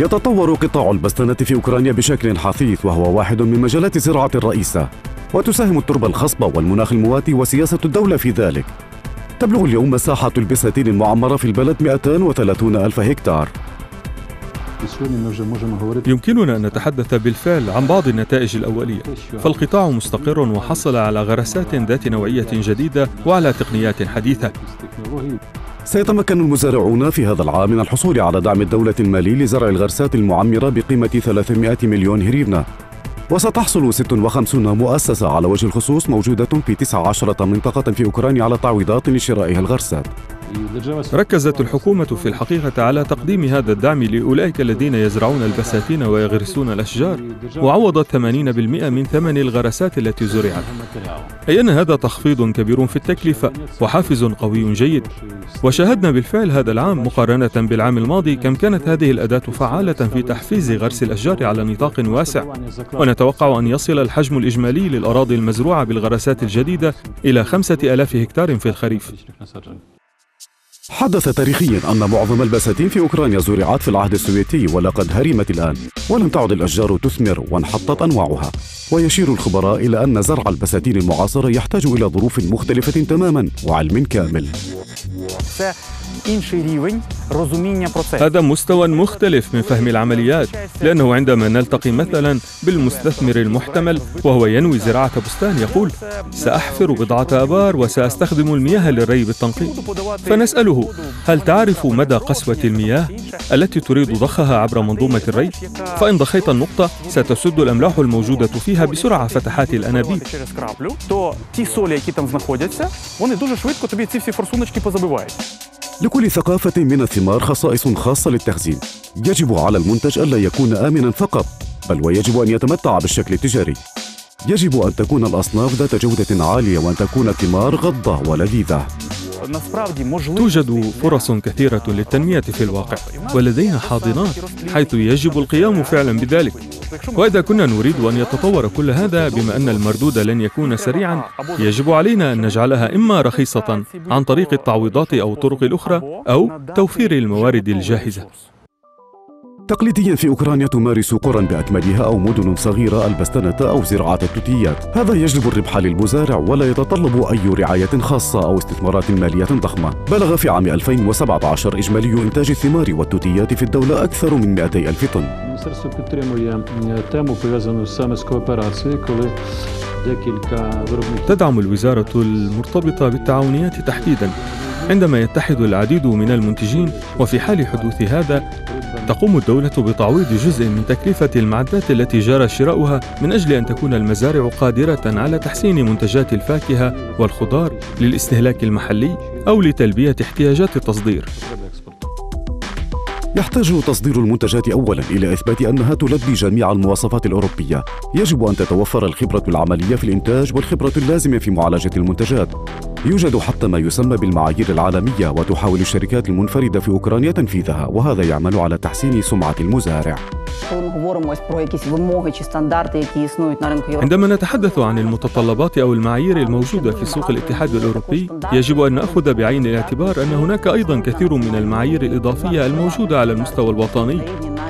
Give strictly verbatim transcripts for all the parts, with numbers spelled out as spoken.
يتطور قطاع البساتينة في أوكرانيا بشكل حثيث، وهو واحد من مجالات الزراعة الرئيسة، وتساهم التربة الخصبة والمناخ المواتي وسياسة الدولة في ذلك. تبلغ اليوم مساحة البساتين المعمرة في البلد مئتين وثلاثين ألف هكتار. يمكننا أن نتحدث بالفعل عن بعض النتائج الأولية، فالقطاع مستقر وحصل على غرسات ذات نوعية جديدة وعلى تقنيات حديثة. سيتمكن المزارعون في هذا العام من الحصول على دعم الدولة المالي لزرع الغرسات المعمرة بقيمة ثلاثمئة مليون هريفنة، وستحصل ست وخمسين مؤسسة على وجه الخصوص موجودة في تسع عشرة منطقة في أوكرانيا على تعويضات لشرائها الغرسات. ركزت الحكومة في الحقيقة على تقديم هذا الدعم لأولئك الذين يزرعون البساتين ويغرسون الأشجار، وعوضت ثمانين بالمئة من ثمن الغرسات التي زرعت، أي أن هذا تخفيض كبير في التكلفة وحافز قوي جيد. وشاهدنا بالفعل هذا العام مقارنة بالعام الماضي كم كانت هذه الأداة فعالة في تحفيز غرس الأشجار على نطاق واسع، ونتوقع أن يصل الحجم الإجمالي للأراضي المزروعة بالغرسات الجديدة إلى خمسة آلاف هكتار في الخريف. حدث تاريخيا أن معظم البساتين في أوكرانيا زرعت في العهد السوفيتي، ولقد هرمت الآن ولم تعد الأشجار تثمر وانحطت أنواعها. ويشير الخبراء إلى أن زرع البساتين المعاصرة يحتاج إلى ظروف مختلفة تماما وعلم كامل. هذا مستوى مختلف من فهم العمليات، لأنه عندما نلتقي مثلا بالمستثمر المحتمل وهو ينوي زراعة بستان يقول سأحفر بضعة آبار وسأستخدم المياه للري بالتنقيط، فنسأله هل تعرف مدى قسوة المياه التي تريد ضخها عبر منظومة الري؟ فإن ضخيت النقطة ستسد الأملاح الموجودة فيها بسرعة فتحات الأنابيب. لكل ثقافة من الثمار خصائص خاصة للتخزين. يجب على المنتج ألا يكون آمناً فقط، بل ويجب أن يتمتع بالشكل التجاري. يجب أن تكون الأصناف ذات جودة عالية، وأن تكون الثمار غضة ولذيذة. توجد فرص كثيرة للتنمية في الواقع، ولدينا حاضنات حيث يجب القيام فعلا بذلك. وإذا كنا نريد أن يتطور كل هذا، بما أن المردود لن يكون سريعا، يجب علينا أن نجعلها إما رخيصة عن طريق التعويضات أو الطرق الأخرى، أو توفير الموارد الجاهزة. تقليديا في أوكرانيا تمارس قرى بأكملها أو مدن صغيرة البستنة أو زراعة التوتيات. هذا يجلب الربح للمزارع ولا يتطلب أي رعاية خاصة أو استثمارات مالية ضخمة. بلغ في عام ألفين وسبعة عشر إجمالي إنتاج الثمار والتوتيات في الدولة أكثر من مئتي ألف طن. تدعم الوزارة المرتبطة بالتعاونيات تحديدا عندما يتحد العديد من المنتجين، وفي حال حدوث هذا تقوم الدولة بتعويض جزء من تكلفة المعدات التي جرى شراؤها، من أجل أن تكون المزارع قادرة على تحسين منتجات الفاكهة والخضار للاستهلاك المحلي أو لتلبية احتياجات التصدير. يحتاج تصدير المنتجات أولاً إلى إثبات أنها تلبي جميع المواصفات الأوروبية. يجب أن تتوفر الخبرة العملية في الإنتاج والخبرة اللازمة في معالجة المنتجات. يوجد حتى ما يسمى بالمعايير العالمية، وتحاول الشركات المنفردة في أوكرانيا تنفيذها، وهذا يعمل على تحسين سمعة المزارع. عندما نتحدث عن المتطلبات أو المعايير الموجودة في سوق الاتحاد الأوروبي، يجب أن نأخذ بعين الاعتبار أن هناك أيضاً كثير من المعايير الإضافية الموجودة على المستوى الوطني،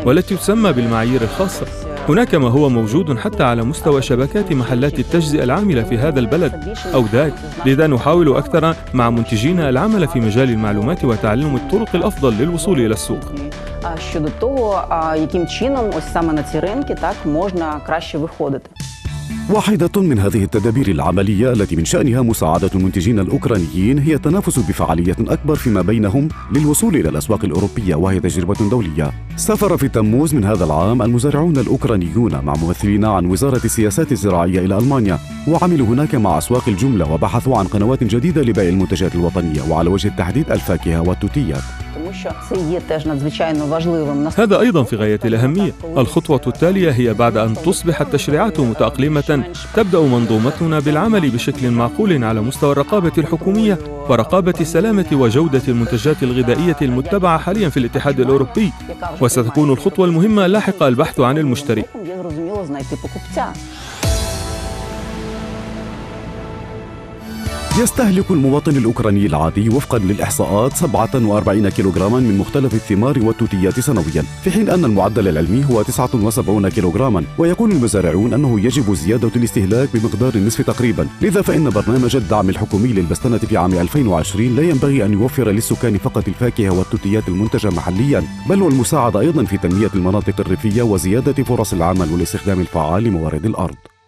والتي تسمى بالمعايير الخاصة. هناك ما هو موجود حتى على مستوى شبكات محلات التجزئة العاملة في هذا البلد أو ذاك، لذا نحاول أكثر مع منتجينا العمل في مجال المعلومات وتعلم الطرق الأفضل للوصول إلى السوق. واحدة من هذه التدابير العملية التي من شأنها مساعدة المنتجين الأوكرانيين هي التنافس بفعالية أكبر فيما بينهم للوصول إلى الأسواق الأوروبية، وهي تجربة دولية. سافر في تموز من هذا العام المزارعون الأوكرانيون مع ممثلين عن وزارة السياسات الزراعية إلى ألمانيا، وعملوا هناك مع أسواق الجملة، وبحثوا عن قنوات جديدة لبيع المنتجات الوطنية، وعلى وجه التحديد الفاكهة والتوتيات. هذا أيضا في غاية الأهمية. الخطوة التالية هي بعد أن تصبح التشريعات متأقلمة، تبدأ منظومتنا بالعمل بشكل معقول على مستوى الرقابة الحكومية ورقابة السلامة وجودة المنتجات الغذائية المتبعة حاليا في الاتحاد الأوروبي، وستكون الخطوة المهمة لاحقا البحث عن المشتري. يستهلك المواطن الأوكراني العادي وفقا للإحصاءات سبعة وأربعين كيلوغراما من مختلف الثمار والتوتيات سنويا، في حين أن المعدل العلمي هو تسعة وسبعين كيلوغراما، ويقول المزارعون أنه يجب زيادة الاستهلاك بمقدار النصف تقريبا. لذا فإن برنامج الدعم الحكومي للبستنة في عام ألفين وعشرين لا ينبغي أن يوفر للسكان فقط الفاكهة والتوتيات المنتجة محليا، بل والمساعدة أيضا في تنمية المناطق الريفية وزيادة فرص العمل والاستخدام الفعال لموارد الأرض.